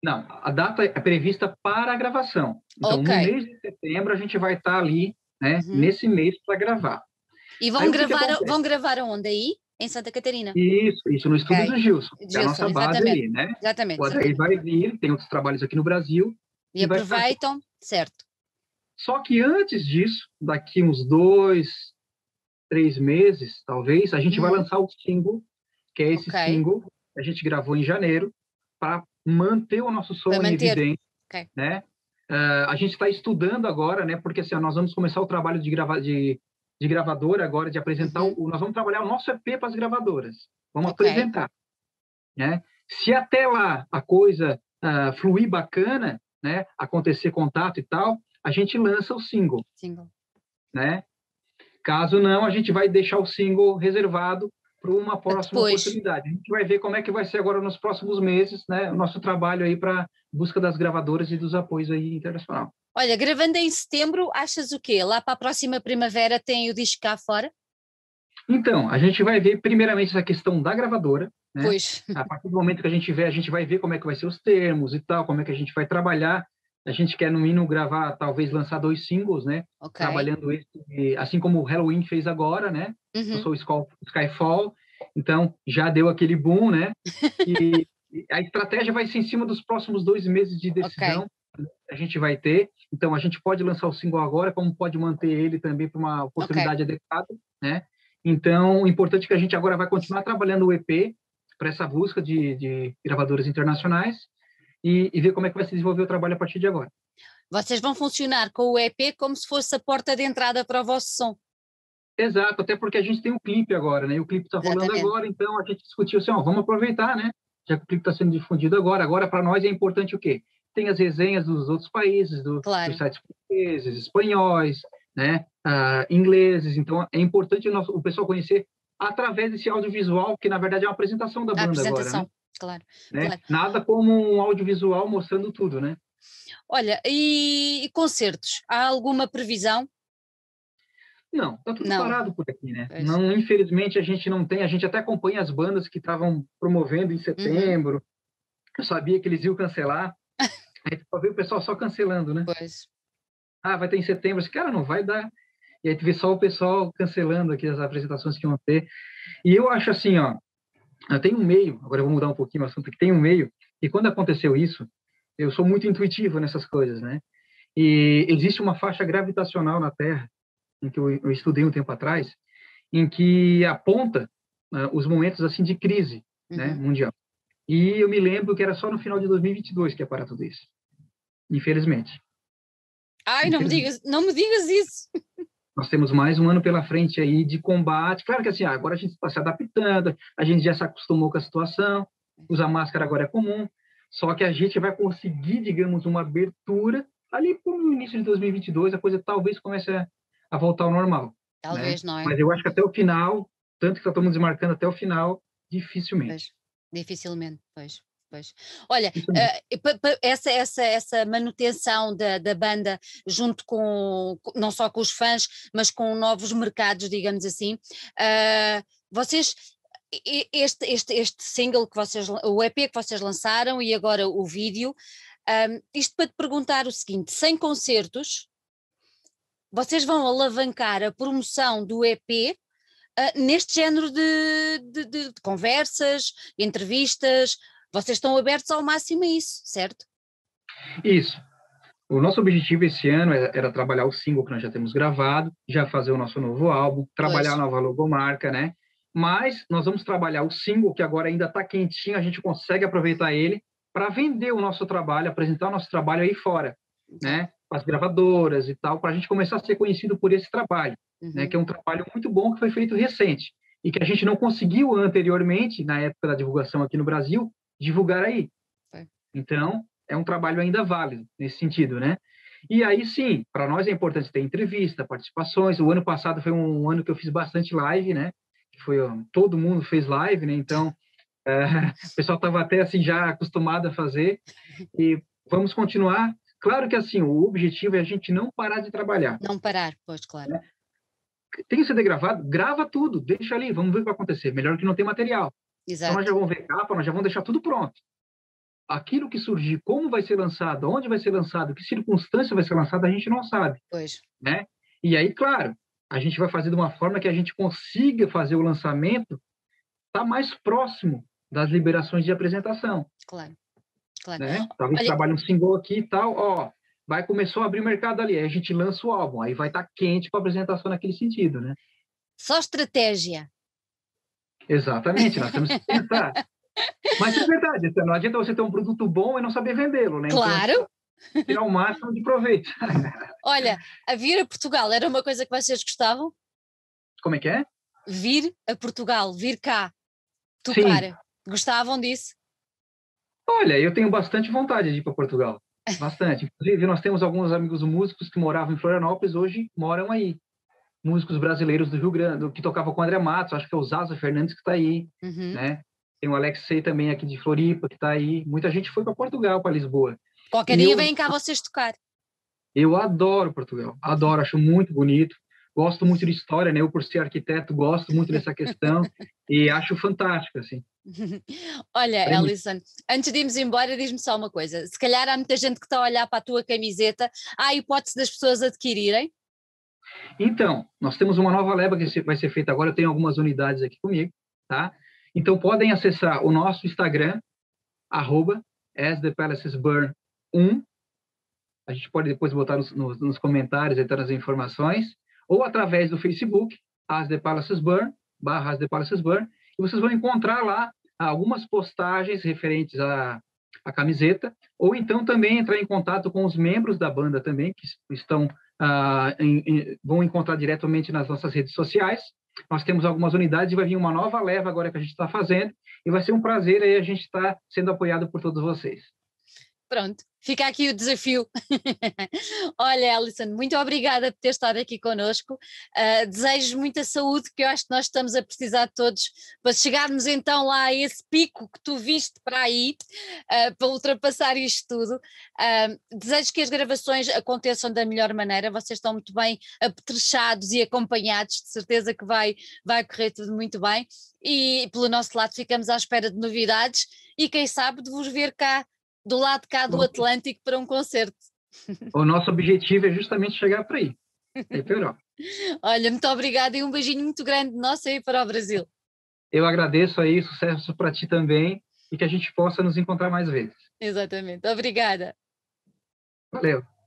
Não, a data é prevista para a gravação. Então, okay. No mês de setembro a gente vai estar ali, né, uhum. nesse mês para gravar. E vão aí, gravar, que que vão gravar onde aí? Em Santa Catarina. Isso, isso, no estúdio okay. do Gilson, Gilson, que é a nossa base ali, né? Exatamente. O Adair vai vir, tem outros trabalhos aqui no Brasil. E, e aproveitam, certo. Só que antes disso, daqui uns dois, três meses, talvez, a gente hum. vai lançar o single, que é esse okay. single que a gente gravou em janeiro, para manter o nosso som em evidência, okay. né? Uh, a gente está estudando agora, né? Porque assim, nós vamos começar o trabalho de gravar... De, de gravadora agora, de apresentar, uhum. o, nós vamos trabalhar o nosso E P para as gravadoras, vamos okay. apresentar, né? Se até lá a coisa uh, fluir bacana, né, acontecer contato e tal, a gente lança o single, single. Né? Caso não, a gente vai deixar o single reservado para uma próxima Depois. oportunidade. A gente vai ver como é que vai ser agora nos próximos meses, né, o nosso trabalho aí para busca das gravadoras e dos apoios aí internacional. Olha, gravando em setembro, achas o quê? Lá para a próxima primavera tem o disco cá fora? Então, a gente vai ver primeiramente essa questão da gravadora, né? Pois. A partir do momento que a gente vê, a gente vai ver como é que vai ser os termos e tal, como é que a gente vai trabalhar. A gente quer, no mínimo, gravar, talvez lançar dois singles, né? Okay. Trabalhando esse, assim como o Halloween fez agora, né? Uhum. Eu sou o Skyfall, então já deu aquele boom, né? E a estratégia vai ser em cima dos próximos dois meses de decisão. Okay. A gente vai ter, então a gente pode lançar o single agora, como pode manter ele também para uma oportunidade okay. adequada, né? Então, o importante é que a gente agora vai continuar trabalhando o E P para essa busca de, de gravadoras internacionais e, e ver como é que vai se desenvolver o trabalho a partir de agora. Vocês vão funcionar com o E P como se fosse a porta de entrada para o vosso som. Exato, até porque a gente tem um clipe agora, né? E o clipe está rolando Exatamente. agora, então a gente discutiu assim, ó, vamos aproveitar, né? Já que o clipe está sendo difundido agora, agora para nós é importante o quê? Tem as resenhas dos outros países, do, claro. dos sites portugueses, espanhóis, né? ah, ingleses. Então, é importante o, nosso, o pessoal conhecer através desse audiovisual, que, na verdade, é uma apresentação da banda agora. Apresentação, né? Claro, né? claro. Nada como um audiovisual mostrando tudo, né? Olha, e, e concertos? Há alguma previsão? Não, está tudo não. parado por aqui, né? Pois. Não, infelizmente, a gente não tem. A gente até acompanha as bandas que estavam promovendo em setembro. Uhum. Eu sabia que eles iam cancelar. Aí tu vê o pessoal só cancelando, né? Pois. Ah, vai ter em setembro. Esse cara não vai dar. E aí tu vê só o pessoal cancelando aqui as apresentações que vão ter. E eu acho assim, ó. Tem um meio, agora eu vou mudar um pouquinho o assunto, que tem um meio. E quando aconteceu isso, eu sou muito intuitivo nessas coisas, né? E existe uma faixa gravitacional na Terra, em que eu, eu estudei um tempo atrás, em que aponta uh, os momentos assim de crise, uhum. né, mundial. E eu me lembro que era só no final de dois mil e vinte e dois que ia parar tudo isso. Infelizmente. Ai, não, Infelizmente. Me digas, não me digas isso. Nós temos mais um ano pela frente aí de combate. Claro que assim, agora a gente está se adaptando, a gente já se acostumou com a situação, usar máscara agora é comum, só que a gente vai conseguir, digamos, uma abertura ali para o início de dois mil e vinte e dois, a coisa talvez comece a, a voltar ao normal. Talvez, né? não é? Mas eu acho que até o final, tanto que estamos desmarcando até o final, dificilmente. Pois. Dificilmente, pois, pois. Olha, uh, essa, essa, essa manutenção da, da banda junto com, não só com os fãs, mas com novos mercados, digamos assim, uh, vocês, este, este, este single que vocês, o E P que vocês lançaram e agora o vídeo, um, isto para te perguntar o seguinte, sem concertos, vocês vão alavancar a promoção do E P Uh, neste género de, de, de conversas, entrevistas, vocês estão abertos ao máximo a isso, certo? Isso. O nosso objetivo esse ano era, era trabalhar o single que nós já temos gravado, já fazer o nosso novo álbum, trabalhar pois. a nova logomarca, né? Mas nós vamos trabalhar o single, que agora ainda está quentinho, a gente consegue aproveitar ele para vender o nosso trabalho, apresentar o nosso trabalho aí fora, né? Para as gravadoras e tal, para a gente começar a ser conhecido por esse trabalho. Uhum. Né, que é um trabalho muito bom que foi feito recente e que a gente não conseguiu anteriormente, na época da divulgação aqui no Brasil, divulgar aí. É. Então, é um trabalho ainda válido nesse sentido, né? E aí, sim, para nós é importante ter entrevista, participações. O ano passado foi um ano que eu fiz bastante live, né? Foi, ó, todo mundo fez live, né? Então, é, o pessoal estava até assim já acostumado a fazer. E vamos continuar. Claro que assim, o objetivo é a gente não parar de trabalhar. Não parar, pois, claro. Né? Tem C D gravado? Grava tudo, deixa ali, vamos ver o que vai acontecer. Melhor que não ter material. Exato. Então, nós já vamos ver capa, nós já vamos deixar tudo pronto. Aquilo que surgir, como vai ser lançado, onde vai ser lançado, que circunstância vai ser lançada, a gente não sabe. Pois. Né? E aí, claro, a gente vai fazer de uma forma que a gente consiga fazer o lançamento tá mais próximo das liberações de apresentação. Claro, claro. Né? Talvez Olha... trabalhe um single aqui e tal, ó, vai, começou a abrir o mercado ali, aí a gente lança o álbum, aí vai estar tá quente para a apresentação naquele sentido, né? Só estratégia. Exatamente, nós temos que tentar. Mas é verdade, não adianta você ter um produto bom e não saber vendê-lo, né? Claro. Então, tirar o máximo de proveito. Olha, a vir a Portugal era uma coisa que vocês gostavam? Como é que é? Vir a Portugal, vir cá, tocar. Sim. Gostavam disso? Olha, eu tenho bastante vontade de ir para Portugal, bastante. Inclusive, nós temos alguns amigos músicos que moravam em Florianópolis, hoje moram aí. Músicos brasileiros do Rio Grande, que tocavam com o André Matos, acho que é o Zaza Fernandes que está aí, uhum. né? Tem o Alex C também aqui de Floripa, que está aí. Muita gente foi para Portugal, para Lisboa. Qualquer dia vem cá vocês tocar. Eu adoro Portugal, adoro, acho muito bonito. Gosto muito de história, né? Eu, por ser arquiteto, gosto muito dessa questão e acho fantástico, assim. Olha, Alyson, antes de irmos embora, diz-me só uma coisa. Se calhar há muita gente que está a olhar para a tua camiseta. Há a hipótese das pessoas adquirirem? Então, nós temos uma nova leva que vai ser feita agora. Eu tenho algumas unidades aqui comigo, tá? Então, podem acessar o nosso Instagram, arroba As The Palaces Burn um. A gente pode depois botar nos, nos, nos comentários, entrar nas informações. Ou através do Facebook, As The Palaces Burn, barra As The Palaces Burn. E vocês vão encontrar lá algumas postagens referentes à, à camiseta. Ou então também entrar em contato com os membros da banda também, que estão, ah, em, em, vão encontrar diretamente nas nossas redes sociais. Nós temos algumas unidades e vai vir uma nova leva agora que a gente está fazendo. E vai ser um prazer aí a gente estar tá sendo apoiado por todos vocês. Pronto, fica aqui o desafio. Olha, Alyson, muito obrigada por ter estado aqui connosco. Uh, desejo muita saúde, que eu acho que nós estamos a precisar de todos, para chegarmos então lá a esse pico que tu viste para aí, uh, para ultrapassar isto tudo. Uh, desejo que as gravações aconteçam da melhor maneira, vocês estão muito bem apetrechados e acompanhados, de certeza que vai, vai correr tudo muito bem. E pelo nosso lado ficamos à espera de novidades e quem sabe de vos ver cá, do lado de cá do Atlântico, para um concerto. O nosso objetivo é justamente chegar para aí, é pior. Olha, muito obrigada e um beijinho muito grande nosso aí para o Brasil. Eu agradeço aí, sucesso para ti também e que a gente possa nos encontrar mais vezes. Exatamente, obrigada. Valeu.